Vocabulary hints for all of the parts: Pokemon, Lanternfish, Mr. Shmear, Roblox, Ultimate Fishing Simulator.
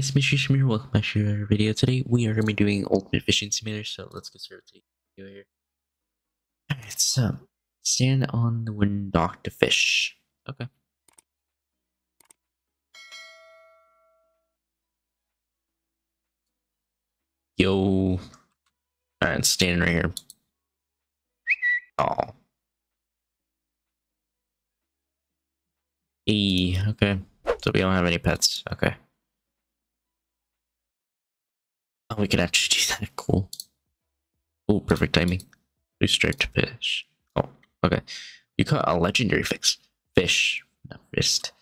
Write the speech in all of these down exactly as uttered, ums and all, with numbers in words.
guys, Mister Shmear, welcome back to another video. Today we are going to be doing Ultimate Fishing Simulator, so let's get started with the video here. Alright, so, stand on the wooden dock to fish. Okay. Yo. Alright, standing right here. Oh. E. Okay. So we don't have any pets. Okay. Oh, we can actually do that. Cool. Oh, perfect timing. We strike to fish. Oh, okay. You caught a legendary fix. Fish. No, fist.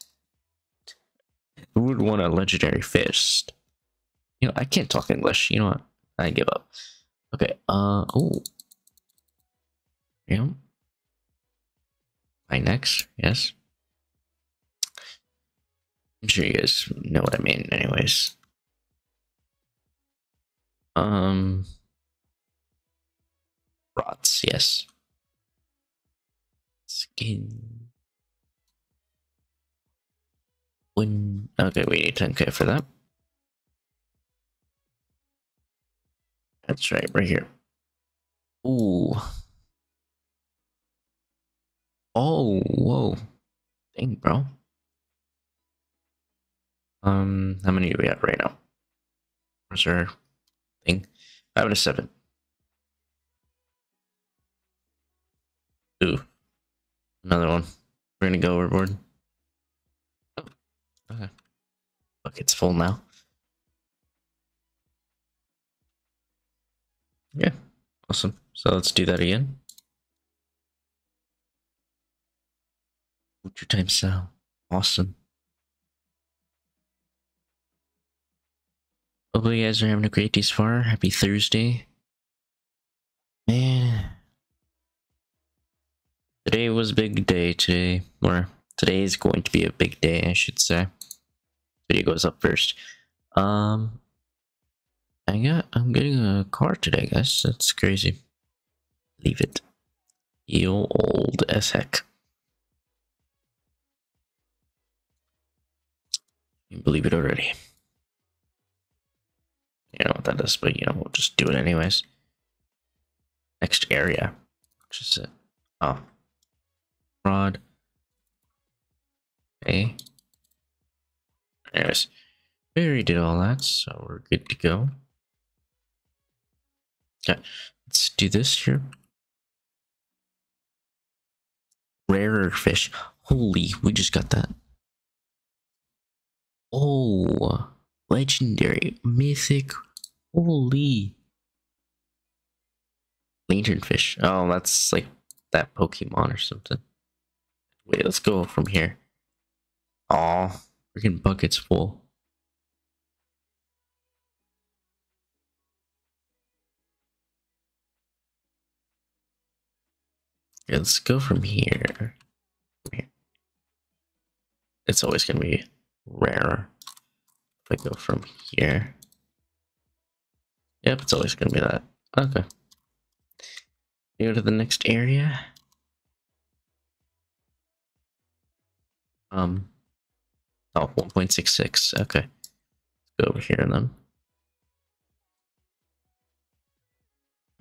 Who would want a legendary fist? You know, I can't talk English. You know what? I give up. Okay. Uh, oh. Yeah. My next. Yes. I'm sure you guys know what I mean, anyways. Um, rods, yes. Skin. When okay, we need ten K for that. That's right, right here. Ooh. Oh, whoa. Dang, bro. Um, how many do we have right now? Where's our thing? Five and a seven. Ooh. Another one. We're gonna go overboard. Oh, okay. Look, it's full now. Yeah, awesome. So let's do that again. What's your time sound? Awesome. Hopefully you guys are having a great day so far. Happy Thursday. Man. Today was a big day today. Or today is going to be a big day, I should say. Video goes up first. Um I got I'm getting a car today, guys. That's crazy. Leave it. You old as heck. You believe it already. You know what that is, but you know, we'll just do it anyways. Next area. Which is it? Oh. Rod. Okay. Anyways. We already did all that, so we're good to go. Okay. Let's do this here. Rarer fish. Holy, we just got that. Oh. Legendary. Mythic. Holy. Lanternfish. Oh, that's like that Pokemon or something. Wait, let's go from here. Aw, freaking bucket's full. Okay, let's go from here. From here. It's always going to be rarer. If I go from here. Yep, it's always going to be that. Okay. Go to the next area. Um. Oh, one point six six. Okay. Let's go over here then.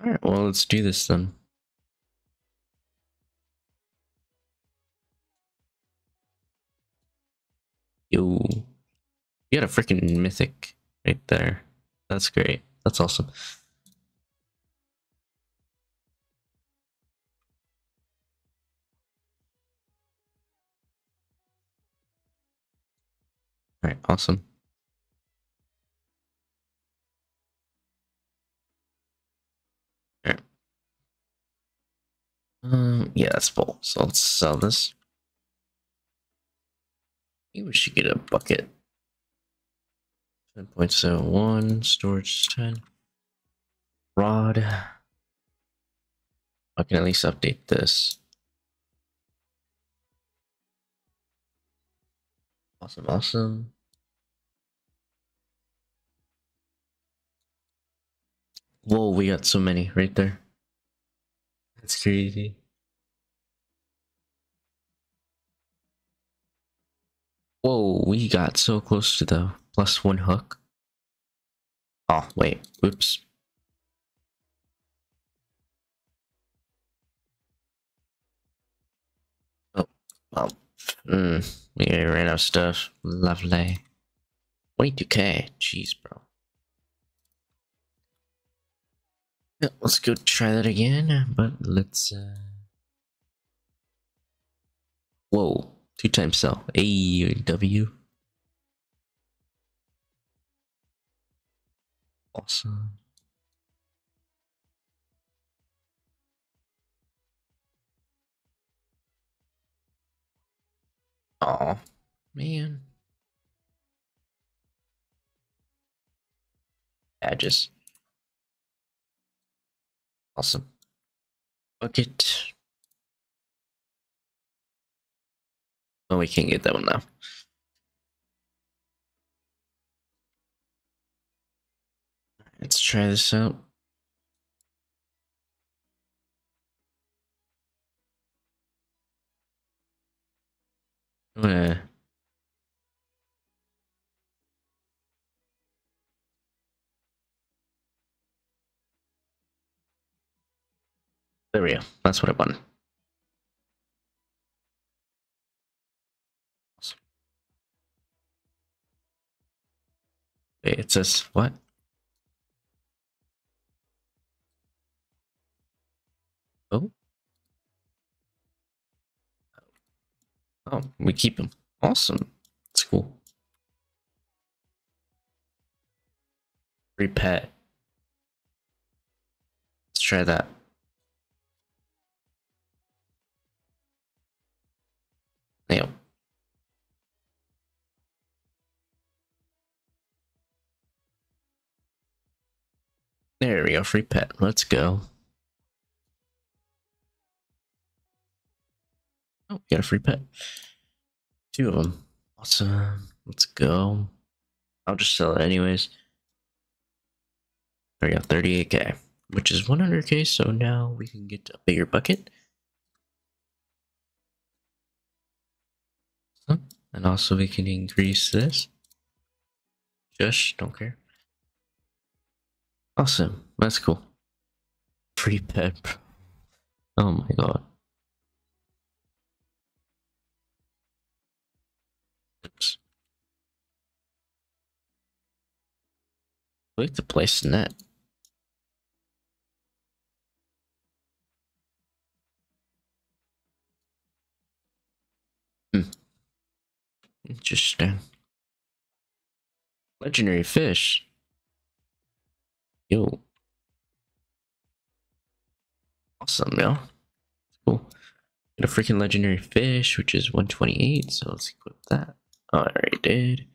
Alright, well, let's do this then. Yo. You got a freaking mythic right there. That's great. That's awesome. Alright, awesome. Alright. Um, yeah, that's full. So let's sell this. Maybe we should get a bucket. ten point seven one, storage ten, rod. I can at least update this. Awesome, awesome. Whoa, we got so many right there. That's crazy. Whoa, we got so close to the plus one hook. Oh, wait. Oops. Oh, well. Mm, we ran out of stuff. Lovely. twenty-two K. Jeez, bro. Yeah, let's go try that again, but let's, uh... Whoa. Two times sell. A W. Awesome. Oh man, badges. Awesome. Fuck it. Oh, we can't get that one now. Let's try this out. I'm gonna There we go. That's what I want. Awesome. Wait, it says what? Oh. Oh, we keep him. Awesome. That's cool. Free pet. Let's try that. Nail. There we go. Free pet. Let's go. Oh, we got a free pet. Two of them. Awesome. Let's go. I'll just sell it anyways. There we go. thirty-eight K, which is one hundred K. So now we can get a bigger bucket. Awesome. And also we can increase this. Just don't care. Awesome. That's cool. Free pet. Oh my god. I like the place in that. Hmm. Interesting. Legendary fish. Yo. Awesome, yo. Cool. Got a freaking legendary fish, which is one twenty-eight, so let's equip that. Oh, I already did.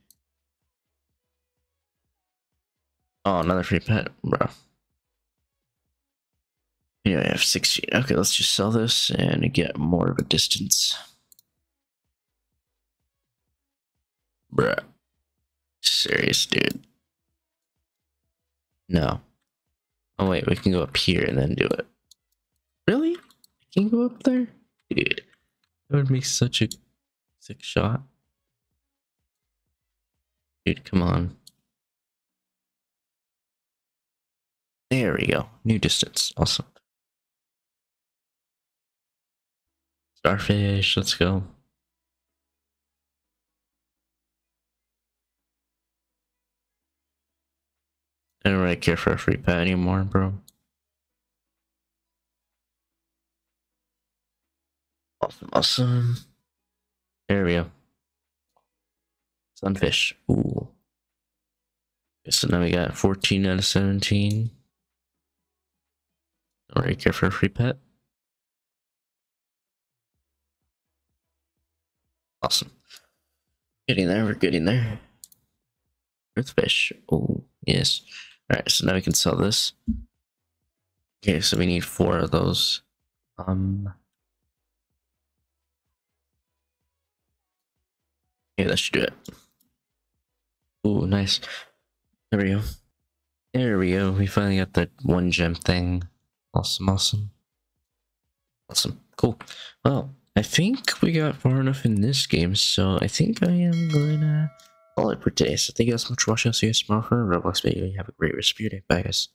Oh, another free pet, bro. Yeah, I have sixteen. Okay, let's just sell this and get more of a distance. Bruh. Serious, dude. No. Oh, wait, we can go up here and then do it. Really? I can go up there? Dude. That would make such a sick shot. Dude, come on. There we go. New distance. Awesome. Starfish. Let's go. I don't really care for a free pet anymore, bro. Awesome. Awesome. There we go. Sunfish. Ooh. So now we got fourteen out of seventeen. Don't really care for a free pet. Awesome. Getting there, we're getting there. Earthfish. Oh, yes. Alright, so now we can sell this. Okay, so we need four of those. Um. Yeah, that should do it. Ooh, nice. There we go. There we go. We finally got that one gem thing. Awesome, awesome. Awesome, cool. Well, I think we got far enough in this game, so I think I am gonna all it for today. So thank you guys so much for watching. I'll see you guys tomorrow for a Roblox video. You have a great rest of your day. Bye guys.